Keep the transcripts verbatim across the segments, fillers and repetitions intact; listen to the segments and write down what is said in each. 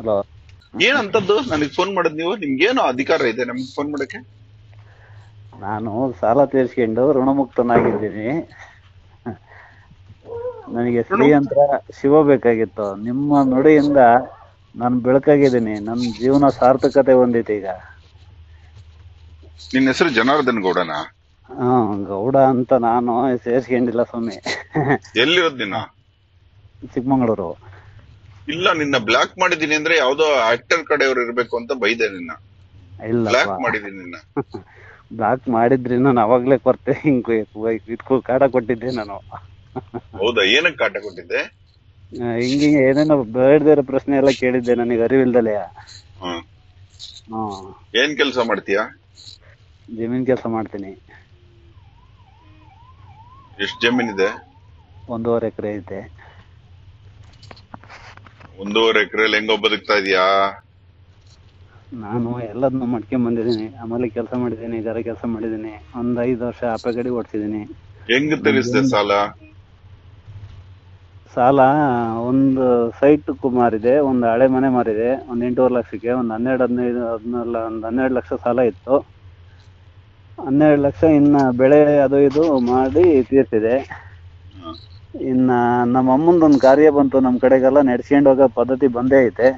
ಅಲ್ಲ ಏನಂತದ್ದು ನನಗೆ ಫೋನ್ ಮಾಡಿದ್ ನೀವು? ನಿಮ್ಗೆ ಏನೋ ಅಧಿಕಾರ ಇದೆ ನಮಗೆ ಫೋನ್ ಮಾಡಕ್ಕೆ? ನಾನು ಸಾಲ ತೀರಿಸ್ಕೊಂಡು ಋಣಮುಕ್ತನಾಗಿದ್ದೀನಿ. ನನಗೆ ಶ್ರೀಯಂತ್ರ ಶಿವ ಬೇಕಾಗಿತ್ತು. ನಿಮ್ಮ ನುಡಿಯಿಂದ ನಾನು ಬೆಳಕಾಗಿದ್ದೀನಿ. ನನ್ನ ಜೀವನ ಸಾರ್ಥಕತೆ ಹೊಂದಿದೆ. ಈಗ ನಿನ್ನ ಹೆಸರು ಜನಾರ್ದನ್ ಗೌಡನ? ಹಾ, ಗೌಡ ಅಂತ ನಾನು ಸೇರಿಸ್ಕೊಂಡಿಲ್ಲ ಸ್ವಾಮಿ. ಎಲ್ಲಿರೋದ್ ನೀನು? ಚಿಕ್ಕಮಂಗಳೂರು. ಇಲ್ಲ, ನಿನ್ನ ಬ್ಲಾಕ್ ಮಾಡಿದೀನಿ ಅಂದ್ರೆ ಯಾವ್ದೋ ಆಕ್ಟರ್ ಕಡೆಯವ್ರು ಇರ್ಬೇಕು ಅಂತ ಬೈದೆ ನಿನ್ನ. ಇಲ್ಲ, ಬ್ಲಾಕ್ ಮಾಡಿದೀನಿ ನಿನ್ನ. ಬ್ಲಾಕ್ ಮಾಡಿದ್ರಿ ನಾನು ಅವಾಗ್ಲೇ ಕೊರ್ತೆ ಹಿಂಗ್ ಕಾಟ ಕೊಟ್ಟಿದ್ದೆ ನಾನು. ಹೌದಾ, ಏನಕ್ಕೆ ಕಾಟ ಕೊಟ್ಟಿದ್ದೆ? ಹಿಂಗೆ ಏನೇನೋ ಬೇಡದಿರೋ ಪ್ರಶ್ನೆ ಎಲ್ಲ ಕೇಳಿದ್ದೆ ನನಗೆ ಅರಿವಿಲ್ದಲೇ. ಏನ್ ಕೆಲಸ ಮಾಡ್ತೀಯಾ? ಜಮೀನ್ ಕೆಲಸ ಮಾಡ್ತೀನಿ. ಎಷ್ಟು ಜಮೀನ್ ಇದೆ? ಒಂದೂವರೆ ಎಕರೆ ಐತೆ. ಒಂದೂವರೆ ಎಕರೆಲಿ ಹೆಂಗೋ ಬದುಕ್ತಾ ಇದೀಯಾ? ನಾನು ಎಲ್ಲದನ್ನು ಮಡ್ಕೊಂಡ್ ಬಂದಿದ್ದೀನಿ. ಆಮೇಲೆ ಕೆಲಸ ಮಾಡಿದ್ದೀನಿ, ಗರ ಕೆಲಸ ಮಾಡಿದ್ದೀನಿ. ಒಂದ್ ಐದು ವರ್ಷ ಆಪೆ ಗಡಿ ಓಡಿಸಿದೀನಿ. ಹೆಂಗ್ ತರಿಸಿದೆ ಸಾಲ? ಸಾಲ ಒಂದು ಸೈಟ್ ಮಾರಿದೆ, ಒಂದು ಹಳೆ ಮನೆ ಮಾರಿದೆ, ಒಂದ್ ಎಂಟೂವರೆ ಲಕ್ಷಕ್ಕೆ. ಒಂದ್ ಹನ್ನೆರಡು ಹದಿನೈದು ಹದಿನಾರು ಒಂದ್ ಹನ್ನೆರಡು ಲಕ್ಷ ಸಾಲ ಇತ್ತು. ಹನ್ನೆರಡು ಲಕ್ಷ ಇನ್ನ ಬೆಳೆ ಅದು ಇದು ಮಾಡಿ ತೀರ್ತಿದೆ. ಇನ್ನ ನಮ್ಮ ಅಮ್ಮಂದೊಂದು ಕಾರ್ಯ ಬಂತು, ನಮ್ ಕಡೆಗೆಲ್ಲ ನಡ್ಸ್ಕೊಂಡು ಹೋಗೋ ಪದ್ಧತಿ ಬಂದೇ ಐತೆ.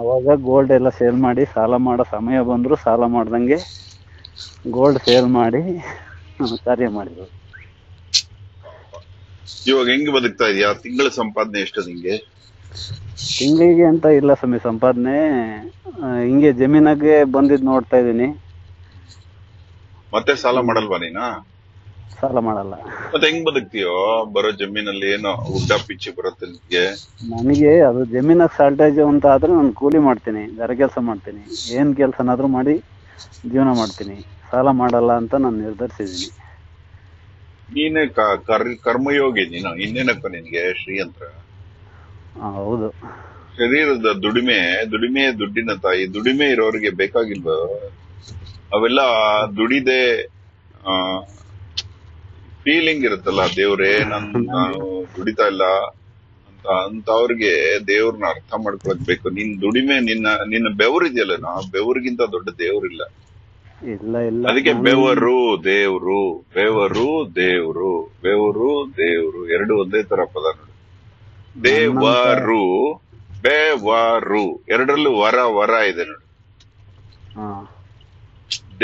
ಅವಾಗ ಗೋಲ್ಡ್ ಎಲ್ಲ ಸೇಲ್ ಮಾಡಿ, ಸಾಲ ಮಾಡೋ ಸಮಯ ಬಂದ್ರು ಸಾಲ ಮಾಡ್ದಂಗೆ ಗೋಲ್ಡ್ ಸೇಲ್ ಮಾಡಿ ಕಾರ್ಯ ಮಾಡಿದ್ರು. ಇವಾಗ ಹೆಂಗ್ ಬದುಕ್ತಾ ಇದೀಯಾ? ತಿಂಗಳ ಸಂಪಾದನೆ ಎಷ್ಟು ನಿಂಗೆ? ತಿಂಗಳಿಗೆ ಅಂತ ಇಲ್ಲ ಸ್ವಾಮಿ ಸಂಪಾದನೆ, ಹಿಂಗೆ ಜಮೀನಾಗೆ ಬಂದಿದ್ ನೋಡ್ತಾ ಇದೀನಿ. ಮತ್ತೆ ಸಾಲ ಮಾಡಲ್ವಾ ನೀನಾ? ಸಾಲ ಮಾಡಲ್ಲ. ಮತ್ತೆ ಹೆಂಗ್ ಬದುಕ್ತಿಯೋ ಬರೋ ಜಮೀನಲ್ಲಿ? ಏನೋ ಉಡ್ಡ ಪಿಚ್ಚಿ ಬರುತ್ತೆ ನಿಮ್ಗೆ? ನನಗೆ ಅದು ಜಮೀನಾಗ ಸಾಲ್ಟೇಜ್ ಅಂತ ಆದ್ರೆ ನಾನು ಕೂಲಿ ಮಾಡ್ತೀನಿ, ಗರ ಕೆಲಸ ಮಾಡ್ತೀನಿ, ಏನ್ ಕೆಲಸನಾದ್ರೂ ಮಾಡಿ ಜೀವನ ಮಾಡ್ತೀನಿ. ಸಾಲ ಮಾಡಲ್ಲ ಅಂತ ನಾನು ನಿರ್ಧರಿಸಿದೀನಿ. ನೀನೇ ಕರ್ಮಯೋಗಿ ನೀನು, ಇನ್ನೇನಪ್ಪ ನಿನ್ಗೆ ಶ್ರೀಯಂತ್ರ? ಹೌದು. ಶರೀರದ ದುಡಿಮೆ ದುಡಿಮೆ ದುಡ್ಡಿನ ತಾಯಿ. ದುಡಿಮೆ ಇರೋರಿಗೆ ಬೇಕಾಗಿಲ್ವ ಅವೆಲ್ಲ? ದುಡಿದೆ ಆ ಫೀಲಿಂಗ್ ಇರುತ್ತಲ್ಲ, ದೇವ್ರೆ ನನ್ ನಾನು ದುಡಿತಾ ಇಲ್ಲ ಅಂತ ಅಂತ ಅವ್ರಿಗೆ ದೇವ್ರನ್ನ ಅರ್ಥ ಮಾಡ್ಕೊಳಕ್ ಬೇಕು. ನಿನ್ ದುಡಿಮೆ ನಿನ್ನ ನಿನ್ನ ಬೆವರಿದೆಯಲ್ಲ, ನಾ ಬೆವರಿಗಿಂತ ದೊಡ್ಡ ದೇವ್ರಿಲ್ಲ. ಅದಕ್ಕೆ ಬೆವರು ದೇವ್ರು, ಬೆವರು ದೇವ್ರು, ಬೆವರು ದೇವ್ರು ಎರಡು ಒಂದೇ ತರ ಪದ ನೋಡಿ. ದೇವರು ಬೆವರು ಎರಡರಲ್ಲೂ ವರ ವರ ಇದೆ ನೋಡಿ.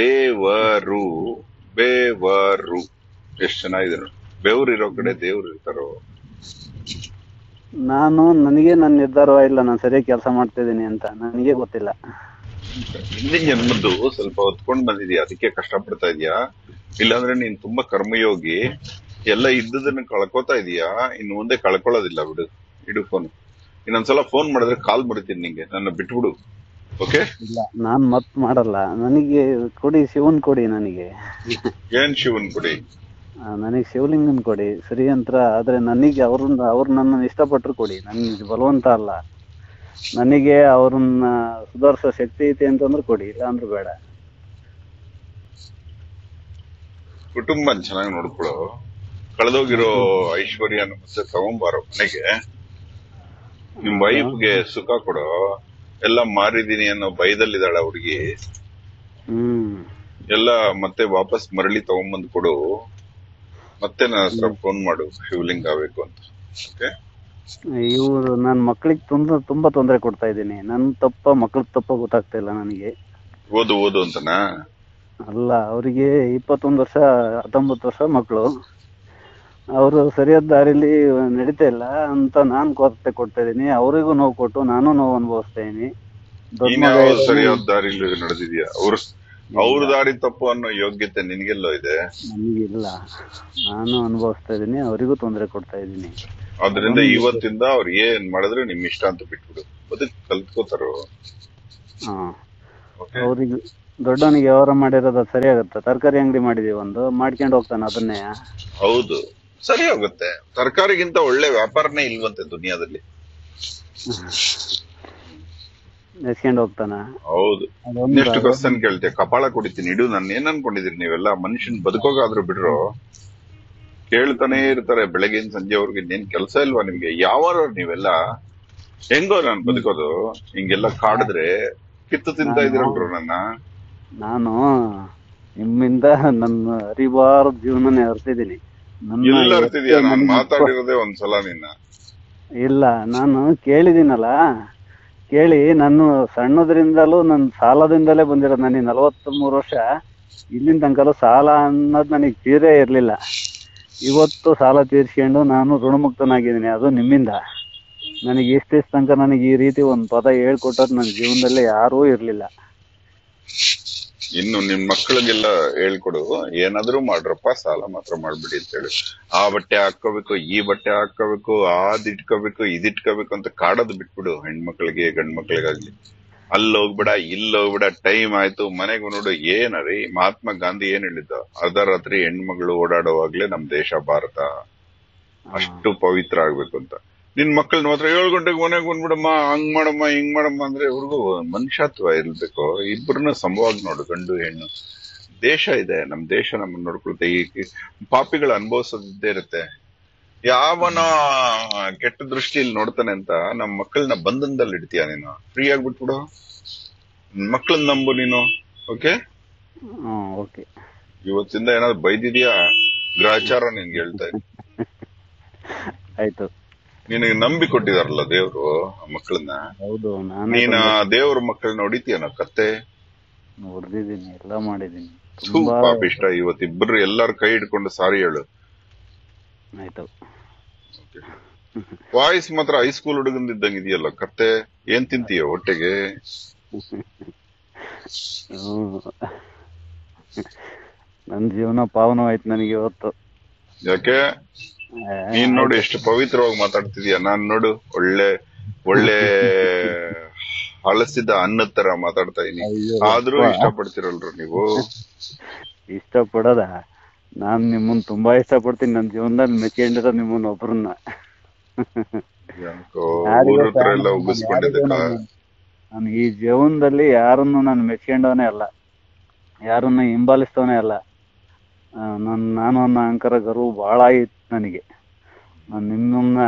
ದೇವರು ಬೇವರು ಎಷ್ಟು ಚೆನ್ನಾಗಿದೆ ನೋಡಿ. ಬೆವರಿರೋ ಕಡೆ ದೇವ್ರು ಇರ್ತಾರೋ. ನಾನು ನನಗೆ ನನ್ನ ನಿರ್ಧಾರವ ಇಲ್ಲ, ನಾನು ಸರಿಯಾಗಿ ಕೆಲಸ ಮಾಡ್ತಿದ್ದೀನಿ ಅಂತ ನನಗೆ ಗೊತ್ತಿಲ್ಲ. ಹಿಂದಿನ ಜನ್ಮದ್ದು ಸ್ವಲ್ಪ ಹೊತ್ಕೊಂಡ್ ಬಂದಿದ್ಯಾ, ಅದಕ್ಕೆ ಕಷ್ಟ ಪಡ್ತಾ ಇದೀಯಾ. ಇಲ್ಲಾಂದ್ರೆ ನೀನ್ ತುಂಬಾ ಕರ್ಮಯೋಗಿ, ಎಲ್ಲ ಇದ್ದದನ್ನ ಕಳ್ಕೊತಾ ಇದೀಯಾ. ಇನ್ನು ಮುಂದೆ ಕಳ್ಕೊಳ್ಳೋದಿಲ್ಲ ಬಿಡು. ಇಡು ಫೋನ್, ಇನ್ನೊಂದ್ಸಲ ಫೋನ್ ಮಾಡಿದ್ರೆ ಕಾಲ್ ಮಾಡ್ತೀನಿ ನಿಂಗೆ. ನನ್ನ ಬಿಟ್ಬಿಡು. ಓಕೆ? ಇಲ್ಲ, ನಾನ್ ಮತ್ ಮಾಡಲ್ಲ. ನನಗೆ ಕೊಡಿ ಶಿವನ್ ಕೊಡಿ. ನನಗೆ ಏನ್ ಶಿವನ್ ಕೊಡಿ? ನನಗೆ ಶಿವಲಿಂಗನ್ ಕೊಡಿ ಶ್ರೀಯಂತ್ರ. ಆದ್ರೆ ನನಗೆ ಅವ್ರನ್ನ ಅವ್ರು ನನ್ನ ಇಷ್ಟಪಟ್ಟರು ಕೊಡಿ. ನನ್ಗೆ ಬಲವಂತ ಅಲ್ಲ. ನನಗೆ ಅವ್ರನ್ನ ಸುಧಾರಿಸೋ ಶಕ್ತಿ ಐತೆ ಅಂತಂದ್ರೆ ಕೊಡಿ, ಇಲ್ಲ ಅಂದ್ರೆ ಬೇಡ. ಕುಟುಂಬ ಚೆನ್ನಾಗಿ ನೋಡ್ಕೊಳು. ಕಳೆದೋಗಿರೋ ಐಶ್ವರ್ಯ ಮತ್ತೆ ತಗೊಂಬಾರೋ ಮನೆಗೆ. ನಿಮ್ ವೈಫ್ಗೆ ಸುಖ ಕೊಡೋ. ಎಲ್ಲ ಮಾರಿದೀನಿ ಅನ್ನೋ ಭಯದಲ್ಲಿದ್ದಾಳ ಹುಡುಗಿ. ಹ್ಮ್, ಎಲ್ಲ ಮತ್ತೆ ವಾಪಸ್ ಮರಳಿ ತಗೊಂಬಂದ್ ಕೊಡು. ಮತ್ತೆ ನನ್ನ ಹತ್ರ ಫೋನ್ ಮಾಡು ಶಿವಲಿಂಗ್ ಆಗ್ಬೇಕು ಅಂತ. ಓಕೆ? ಇವ್ರು ನನ್ ಮಕ್ಳಿಗೆ ತೊಂದ್ರೆ ತುಂಬಾ ತೊಂದರೆ ಕೊಡ್ತಾ ಇದ್ದೀನಿ. ನನ್ ತಪ್ಪ ಮಕ್ಳಿಗೆ ತಪ್ಪ ಗೊತ್ತಾಗ್ತಾ ಇಲ್ಲ ನನಗೆ. ಓದು ಓದು ಅಂತನಾ? ಅಲ್ಲ, ಅವ್ರಿಗೆ ಇಪ್ಪತ್ತೊಂದು ವರ್ಷ ಹತ್ತೊಂಬತ್ತು ವರ್ಷ ಮಕ್ಕಳು. ಅವರು ಸರಿಯಾದ ದಾರಿಲಿ ನಡೀತಾ ಇಲ್ಲ ಅಂತ ನಾನ್ ಕೊರತೆ ಕೊಡ್ತಾ ಇದೀನಿ. ಅವರಿಗೂ ನೋವು ಕೊಟ್ಟು ನಾನು ನೋವು ಅನುಭವಿಸ್ತಾ ಇದೀನಿ. ಸರಿಯಾದ ದಾರಿಲಿ ನಡೆದಿದ್ಯಾ? ಅವ್ರು ಅವ್ರ ದಾರಿ ತಪ್ಪು ಅನ್ನೋ ಯೋಗ್ಯತೆ ನಿನ್ಗೆಲ್ಲೋ ಇದೆ? ನನ್ಗಿಲ್ಲ. ನಾನು ಅನುಭವಿಸ್ತಾ ಇದೀನಿ, ಅವರಿಗೂ ತೊಂದರೆ ಕೊಡ್ತಾ ಇದೀನಿ. ಆದ್ರಿಂದ ಇವತ್ತಿಂದ ಅವ್ರು ಏನ್ ಮಾಡಿದ್ರೆ ನಿಮ್ ಇಷ್ಟ ಅಂತ ಬಿಟ್ಬಿಡು. ಬದುಕ್ ಕಲ್ತ್ಕೋತಾರ. ಅವ್ರಿಗೆ ದೊಡ್ಡವನಿಗೆ ವ್ಯವಹಾರ ಮಾಡಿರೋದ ಸರಿ ಆಗುತ್ತೆ. ತರಕಾರಿ ಅಂಗಡಿ ಮಾಡಿದೀವಿ ಒಂದು, ಮಾಡ್ಕೊಂಡು ಹೋಗ್ತಾನೆ ಅದನ್ನೇ. ಹೌದು, ಸರಿ ಹೋಗುತ್ತೆ. ತರಕಾರಿಗಿಂತ ಒಳ್ಳೆ ವ್ಯಾಪಾರನೇ ಇಲ್ವಂತೆ ದುನಿಯಾದಲ್ಲಿ. ನೆಸ್ಕೊಂಡು ಹೋಗ್ತಾನ. ಹೌದು. ನೆಕ್ಸ್ಟ್ ಕ್ವಶನ್ ಕೇಳ್ತೆ, ಕಪಾಳ ಕುಡಿತೀನಿ ಇಡು. ನಾನು ಏನ್ ಅನ್ಕೊಂಡಿದೀರಿ ನೀವೆಲ್ಲ? ಮನುಷ್ಯನ್ ಬದುಕೋಗಾದ್ರು ಬಿಡ್ರು, ಕೇಳ್ತಾನೆ ಇರ್ತಾರೆ ಬೆಳಗಿನ ಸಂಜೆವರೆಗೆ. ಇನ್ನೇನ್ ಕೆಲಸ ಇಲ್ವಾ ನಿಮ್ಗೆ? ಯಾವಾರ ನೀವೆಲ್ಲ ಹೆಂಗೋ ನಾನು ಬದುಕೋದು ಹಿಂಗೆಲ್ಲ ಕಾಡಿದ್ರೆ ಕಿತ್ತು ತಿಂತ ಇದ್ರಂಟ್ರು ನನ್ನ. ನಾನು ನಿಮ್ಮಿಂದ ನನ್ನ ಅರಿವಾರ ಜೀವನನೇ ಅರ್ತಿದ್ದೀನಿ. ಎಲ್ಲ ಅರ್ತಿದ್ಯಾ? ನಾನು ಮಾತಾಡಿರೋದೇ ಒಂದ್ಸಲ ನಿನ್ನ ಇಲ್ಲ, ನಾನು ಕೇಳಿದ್ದೀನಲ್ಲ ಕೇಳಿ. ನಾನು ಸಣ್ಣದ್ರಿಂದಲೂ ನನ್ನ ಸಾಲದಿಂದಲೇ ಬಂದಿರೋದು. ನನಗೆ ನಲ್ವತ್ತ್ ಮೂರು ವರ್ಷ ಇಲ್ಲಿನ ತನಕಲೂ ಸಾಲ ಅನ್ನೋದು ನನಗೆ ತೀರೇ ಇರಲಿಲ್ಲ. ಇವತ್ತು ಸಾಲ ತೀರಿಸ್ಕೊಂಡು ನಾನು ಋಣಮುಕ್ತನಾಗಿದ್ದೀನಿ, ಅದು ನಿಮ್ಮಿಂದ. ನನಗೆ ಇಷ್ಟಿಷ್ಟು ತನಕ ನನಗೆ ಈ ರೀತಿ ಒಂದು ಪದ ಹೇಳ್ಕೊಟ್ಟೋದು ನನ್ನ ಜೀವನದಲ್ಲೇ ಯಾರೂ ಇರಲಿಲ್ಲ. ಇನ್ನು ನಿಮ್ ಮಕ್ಕಳಿಗೆಲ್ಲ ಹೇಳ್ಕೊಡು, ಏನಾದ್ರು ಮಾಡ್ರಪ್ಪ, ಸಾಲ ಮಾತ್ರ ಮಾಡ್ಬಿಡಿ ಅಂತ ಹೇಳಿ. ಆ ಬಟ್ಟೆ ಹಾಕೋಬೇಕು, ಈ ಬಟ್ಟೆ ಹಾಕೋಬೇಕು, ಅದಿಟ್ಕೋಬೇಕು, ಇದಿಟ್ಕೋಬೇಕು ಅಂತ ಕಾಡೋದ್ ಬಿಟ್ಬಿಡು. ಹೆಣ್ಮಕ್ಳಿಗೆ ಗಂಡ್ಮಕ್ಳಿಗಾಗ್ಲಿ ಅಲ್ಲಿ ಹೋಗ್ಬಿಡ, ಇಲ್ಲಿ ಹೋಗ್ಬಿಡ, ಟೈಮ್ ಆಯ್ತು ಮನೆಗೂ ನೋಡು. ಏನರಿ ಮಹಾತ್ಮ ಗಾಂಧಿ ಏನ್ ಹೇಳಿದ್ದ? ಅರ್ಧ ರಾತ್ರಿ ಹೆಣ್ಮಗಳು ಓಡಾಡುವಾಗ್ಲೇ ನಮ್ ದೇಶ ಭಾರತ ಅಷ್ಟು ಪವಿತ್ರ ಆಗ್ಬೇಕು ಅಂತ. ನಿನ್ ಮಕ್ಕಳನ್ನ ಮಾತ್ರ ಏಳು ಗಂಟೆಗೆ ಮನೆಗೆ ಬಂದ್ಬಿಡಮ್ಮ, ಹಂಗ್ ಮಾಡಮ್ಮ, ಹಿಂಗ್ ಮಾಡಮ್ಮ ಅಂದ್ರೆ ಇವ್ರಿಗೂ ಮನುಷ್ಯತ್ವ ಇರ್ಬೇಕು. ಇಬ್ಬರನ್ನ ಸಮವಾಗಿ ನೋಡು, ಗಂಡು ಹೆಣ್ಣು. ದೇಶ ಇದೆ, ನಮ್ ದೇಶ ನಮ್ಮನ್ನ ನೋಡ್ಕೊಳುತ್ತೆ. ಈ ಪಾಪಿಗಳು ಅನುಭವಿಸೋದಿದ್ದೇ ಇರುತ್ತೆ. ಯಾವನ ಕೆಟ್ಟ ದೃಷ್ಟಿಯಲ್ಲಿ ನೋಡ್ತಾನೆ ಅಂತ ನಮ್ ಮಕ್ಕಳನ್ನ ಬಂಧನದಲ್ಲಿ ಇಡ್ತೀಯ ನೀನು? ಫ್ರೀ ಆಗ್ಬಿಟ್ಬಿಡು, ಮಕ್ಕಳನ್ನ ನಂಬು ನೀನು. ಓಕೆ, ಇವತ್ತಿಂದ ಏನಾದ್ರು ಬೈದಿದ್ಯಾ? ಗ್ರಹಚಾರ ನಿನ್ಗೆ ಹೇಳ್ತಾ ಇದ್ದೀನಿ. ಆಯ್ತು, ನಿನಗೆ ನಂಬಿ ಕೊಟ್ಟಿದಾರಲ್ಲ ದೇವ್ರು ಮಕ್ಕಳನ್ನ. ನೀನ್ ದೇವ್ರ ಮಕ್ಕಳನ್ನ ಹೊಡಿತೀಯನ ಕತ್ತೆ? ಹೊಡೆದಿದ್ದೀನಿ, ಎಲ್ಲ ಮಾಡಿದೀನಿ. ಪಾಪ ಇಷ್ಟ. ಇವತ್ತಿಬ್ರು ಎಲ್ಲಾರು ಕೈ ಹಿಡ್ಕೊಂಡು ಸಾರಿ ಹೇಳು. ಆಯ್ತು, ವಾಯ್ಸ್ ಮಾತ್ರ ಹೈಸ್ಕೂಲ್ ಹುಡುಗಂದಿದ್ದಂಗಿದೆಯಲ್ಲ ಕತ್ತೆ. ಏನ್ ತಿಂತೀಯ ಹೊಟ್ಟೆಗೆ? ನನ್ ಜೀವನ ಪಾವನವಾಯ್ತು ನನಗೆ ಇವತ್ತು. ಯಾಕೆ ನೀನ್ ನೋಡು ಎಷ್ಟು ಪವಿತ್ರವಾಗಿ ಮಾತಾಡ್ತಿದೀಯ. ನಾನ್ ನೋಡು ಒಳ್ಳೆ ಒಳ್ಳೆ ಹಳಸಿದ ಅನ್ನದ ತರ ಮಾತಾಡ್ತಾ ಇದೀನಿ, ಆದ್ರೂ ಇಷ್ಟಪಡ್ತಿರಲ್ರು ನೀವು. ಇಷ್ಟ ಪಡೋದ? ನಾನ್ ನಿಮ್ಮನ್ ತುಂಬಾ ಇಷ್ಟ ಪಡ್ತೀನಿ. ನನ್ ಜೀವನದಲ್ಲಿ ಮೆಚ್ಕೊಂಡಿರೋ ನಿಮ್ಮನ್ ಒಬ್ರನ್ನ. ನಾನು ಈ ಜೀವನದಲ್ಲಿ ಯಾರನ್ನು ನಾನು ಮೆಚ್ಕೊಂಡವನೇ ಅಲ್ಲ, ಯಾರನ್ನ ಹಿಂಬಾಲಿಸ್ತವನೇ ಅಲ್ಲ. ನನ್ ನಾನು ಅನ್ನೋ ಅಹಂಕಾರ ಗರ್ವ ಬಹಳ ಇತ್ತು ನನಗೆ. ನಾನು ನಿಮ್ಮನ್ನ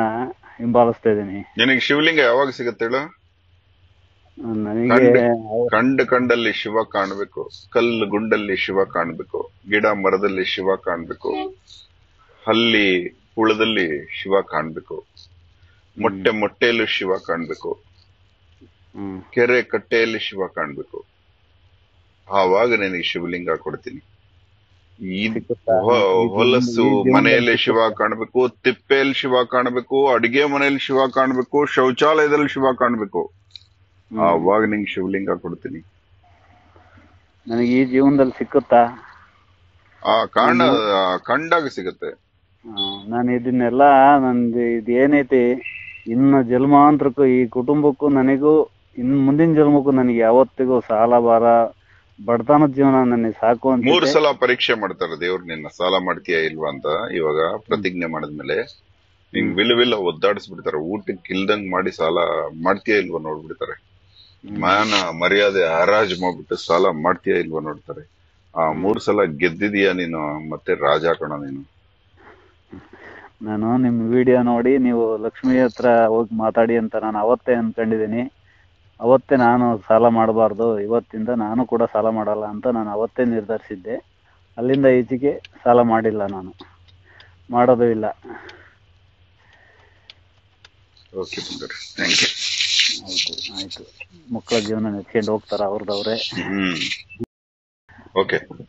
ಹಿಂಬಾಲಿಸ್ತಾ ಇದ್ದೀನಿ. ನಿನಗೆ ಶಿವಲಿಂಗ ಯಾವಾಗ ಸಿಗತ್ತೆ ಹೇಳು? ನನಗೆ ಕಂಡ ಕಂಡಲ್ಲಿ ಶಿವ ಕಾಣ್ಬೇಕು, ಕಲ್ಲು ಗುಂಡಲ್ಲಿ ಶಿವ ಕಾಣ್ಬೇಕು, ಗಿಡ ಮರದಲ್ಲಿ ಶಿವ ಕಾಣ್ಬೇಕು, ಹಲ್ಲಿ ಹುಳದಲ್ಲಿ ಶಿವ ಕಾಣ್ಬೇಕು, ಮೊಟ್ಟೆ ಮೊಟ್ಟೆಯಲ್ಲೂ ಶಿವ ಕಾಣ್ಬೇಕು, ಕೆರೆ ಕಟ್ಟೆಯಲ್ಲಿ ಶಿವ ಕಾಣ್ಬೇಕು. ಆವಾಗ ನಿನಗೆ ಶಿವಲಿಂಗ ಕೊಡ್ತೀನಿ. ಹೊಲಸು ಮನೆಯಲ್ಲಿ ಶಿವ ಕಾಣ್ಬೇಕು, ತಿಪ್ಪೆಯಲ್ಲಿ ಶಿವ ಕಾಣ್ಬೇಕು, ಅಡಿಗೆ ಮನೆಯಲ್ಲಿ ಶಿವ ಕಾಣ್ಬೇಕು, ಶೌಚಾಲಯದಲ್ಲಿ ಶಿವ ಕಾಣ್ಬೇಕು. ಆವಾಗ ನಿಂಗೆ ಶಿವಲಿಂಗ ಕೊಡ್ತೀನಿ. ನನಗೆ ಈ ಜೀವನದಲ್ಲಿ ಸಿಕ್ಕುತ್ತಾ? ಆ ಕಾಣ ಕಂಡಾಗ ಸಿಗತ್ತೆ. ನಾನು ಇದನ್ನೆಲ್ಲ ನಂದು ಇದೇನೈತಿ ಇನ್ನ ಜನ್ಮಾಂತರಕ್ಕೂ ಈ ಕುಟುಂಬಕ್ಕೂ ನನಗೂ ಇನ್ ಮುಂದಿನ ಜನ್ಮಕ್ಕೂ ನನಗೆ ಯಾವತ್ತಿಗೂ ಸಾಲ ಬಾರ ಬಡತನ ಜೀವನ ನನಗೆ ಸಾಕು ಅಂತ. ಮೂರು ಸಲ ಪರೀಕ್ಷೆ ಮಾಡ್ತಾರೆ ದೇವ್ರು ನಿನ್ನ, ಸಾಲ ಮಾಡ್ತೀಯಾ ಇಲ್ವಾ ಅಂತ. ಇವಾಗ ಪ್ರತಿಜ್ಞೆ ಮಾಡಿದ್ಮೇಲೆ ನಿಂಗ್ ವಿಲ್ ವಿಲ್ ಒದ್ದಾಡಿಸ್ಬಿಡ್ತಾರೆ. ಊಟಕ್ಕೆ ಇಲ್ದಂಗ್ ಮಾಡಿ ಸಾಲ ಮಾಡ್ತೀಯಾ ಇಲ್ವಾ ನೋಡ್ಬಿಡ್ತಾರೆ. ಮಾನ ಮರ್ಯಾದೆ ಹರಾಜ್ ಮಾಡ್ಬಿಟ್ಟು ಸಾಲ ಮಾಡ್ತೀಯಾ ಇಲ್ವಾ ನೋಡ್ತಾರೆ. ಆ ಮೂರ್ ಸಲ ಗೆದ್ದಿದೀಯಾ ನೀನು, ಮತ್ತೆ ರಾಜ ಕಣ ನೀನು. ನಾನು ನಿಮ್ ವಿಡಿಯೋ ನೋಡಿ ನೀವು ಲಕ್ಷ್ಮಿ ಹತ್ರ ಹೋಗಿ ಮಾತಾಡಿ ಅಂತ ನಾನು ಅವತ್ತೇ ಅನ್ಕೊಂಡಿದೀನಿ. ಅವತ್ತೇ ನಾನು ಸಾಲ ಮಾಡಬಾರ್ದು, ಇವತ್ತಿಂದ ನಾನು ಕೂಡ ಸಾಲ ಮಾಡಲ್ಲ ಅಂತ ನಾನು ಅವತ್ತೇ ನಿರ್ಧರಿಸಿದ್ದೆ. ಅಲ್ಲಿಂದ ಈಚೆಗೆ ಸಾಲ ಮಾಡಿಲ್ಲ, ನಾನು ಮಾಡೋದು ಇಲ್ಲ. ಓಕೆ, ಆಯ್ತು ಆಯ್ತು. ಮಕ್ಕಳ ಜೀವನ ನೆಚ್ಕೊಂಡು ಹೋಗ್ತಾರ ಅವ್ರದವ್ರೆ. ಓಕೆ.